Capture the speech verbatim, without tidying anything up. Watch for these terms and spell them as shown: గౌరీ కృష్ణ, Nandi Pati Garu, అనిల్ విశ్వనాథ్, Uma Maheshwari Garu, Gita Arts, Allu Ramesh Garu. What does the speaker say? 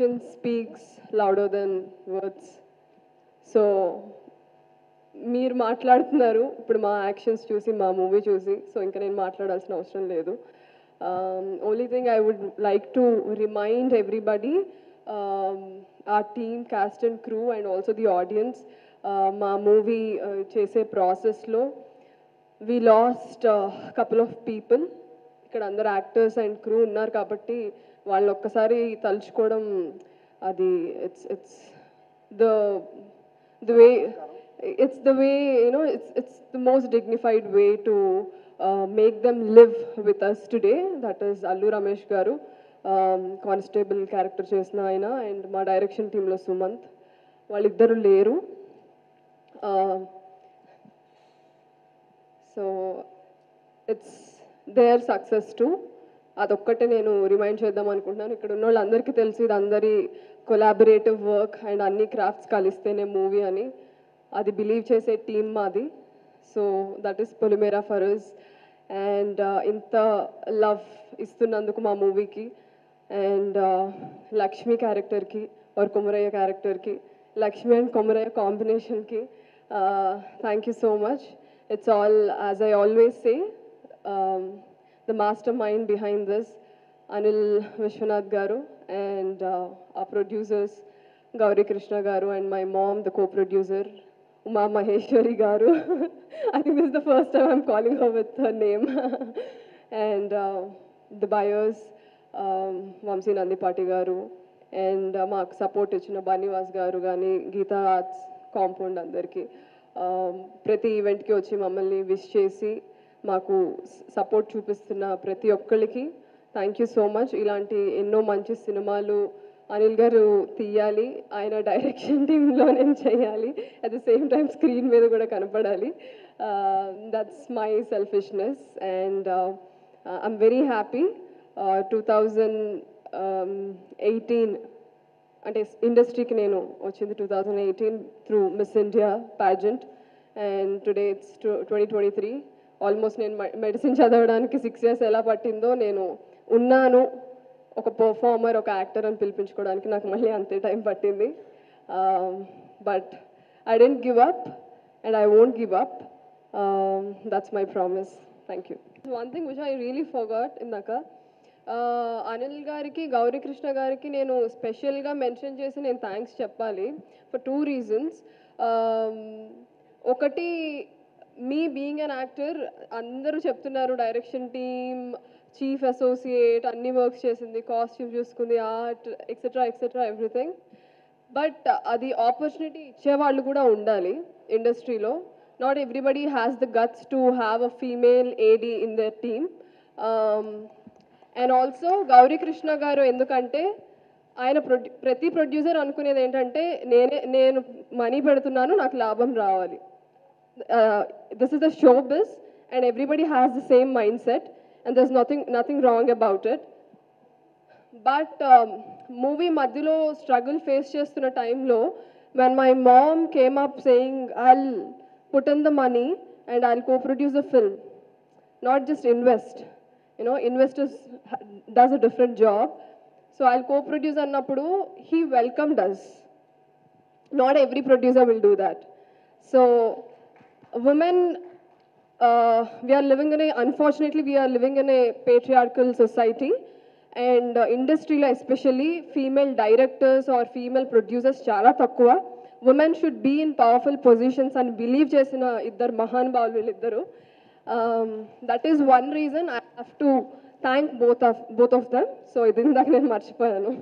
action speaks louder than words. So, మీరు మాట్లాడుతున్నారు ఇప్పుడు మా యాక్షన్స్ చూసి మా మూవీ చూసి, సో ఇంకా నేను మాట్లాడాల్సిన అవసరం లేదు. Only thing I would like to remind everybody, ఆ team, cast and crew and also the audience, మా మూవీ చేసే ప్రాసెస్లో we lost couple of people. ఇక్కడ అందరు యాక్టర్స్ అండ్ క్రూ ఉన్నారు కాబట్టి వాళ్ళు ఒక్కసారి తలుచుకోవడం అది it's it's the the way it's the way, you know, it's it's the most dignified way to uh, make them live with us today. That is Allu Ramesh Garu, um, constable character chesna aina, and my direction team lo Sumanth, valliddaru leru. So it's their success too. అదొక్కటే నేను remind చేద్దాం అనుకుంటున్నాను. ఇక్కడ ఉన్న వాళ్ళందరికీ తెలుసు ఇది అందరి కొలాబరేటివ్ వర్క్ అండ్ అన్ని క్రాఫ్ట్స్ కలిస్తేనే మూవీ అని. అది బిలీవ్ చేసే టీమ్ మాది. So that is Polimera for us. And ఇంత లవ్ ఇస్తున్నందుకు మా మూవీకి అండ్ లక్ష్మి క్యారెక్టర్కి ఆర్ కుమరయ్య క్యారెక్టర్కి, లక్ష్మి అండ్ కుమరయ్య కాంబినేషన్కి thank you so much. It's all, as I always say, the master mind behind this అనిల్ విశ్వనాథ్ garu and ఆ producers గౌరీ కృష్ణ garu and my mom, the co producer Uma Maheshwari Garu. I think this is the first time I'm calling her with her name. And uh, the buyers, um, Vamsi Nandi Pati Garu, and uh, Mark support ichina Banivas Garu gani, Gita Arts compound andarki. Um, prati event ki vachi mammalni wish chesi maaku support chupistunna prati okkaliki thank you so much. Ilanti enno manchi cinemalu Anil garu తీయాలి, ఆయన direction టీంలో నేను చేయాలి, at the same time screen మీద కూడా కనపడాలి. That's my selfishness. And I'm very happy two thousand eighteen అంటే ఇండస్ట్రీకి నేను వచ్చింది two thousand eighteen through Miss India pageant. And today it's twenty twenty three. Almost నేను మెడిసిన్ చదవడానికి సిక్స్ ఇయర్స్ ఎలా పట్టిందో నేను ఉన్నాను ఒక పర్ఫార్మర్, ఒక యాక్టర్ అని పిలిపించుకోవడానికి నాకు మళ్ళీ అంతే టైం పట్టింది. But I don't give up and I won't give up. That's my promise. Thank you. One thing which I really forgot ఇందాక, అనిల్ గారికి, గౌరీ కృష్ణ గారికి నేను స్పెషల్గా మెన్షన్ చేసి నేను థ్యాంక్స్ చెప్పాలి ఫర్ టూ రీజన్స్. ఒకటి, మీ బీయింగ్ అన్ యాక్టర్, అందరూ చెప్తున్నారు డైరెక్షన్ టీమ్, చీఫ్ అసోసియేట్ అన్ని వర్క్స్ చేసింది, కాస్ట్యూమ్ చూసుకుంది, art etcetera etcetera everything. But అది ఆపర్చునిటీ ఇచ్చేవాళ్ళు కూడా ఉండాలి ఇండస్ట్రీలో. Not everybody has the guts to have a female AD in their team. And also గౌరీ కృష్ణ garu, ఎందుకంటే ఆయన ప్రొడ్యూ ప్రతి ప్రొడ్యూసర్ అనుకునేది ఏంటంటే నేనే నేను మనీ పెడుతున్నాను, నాకు లాభం రావాలి. This is the show biz and everybody has the same mind set. And there's nothing nothing wrong about it. But um, movie madhyalo struggle face chestunna time lo, when my mom came up saying I'll put in the money and I'll co-produce a film, not just invest, you know, investors does a different job, so I'll co-produce annappudu he welcomed us. Not every producer will do that. So women, Uh, we are living in a, unfortunately we are living in a patriarchal society, and uh, industry especially female directors or female producers chaala takkuva. Women should be in powerful positions and believe chesina iddaru mahanubhavulu villidaru. Um that is one reason I have to thank both of both of them. So idindaki nenu marchipoyanu.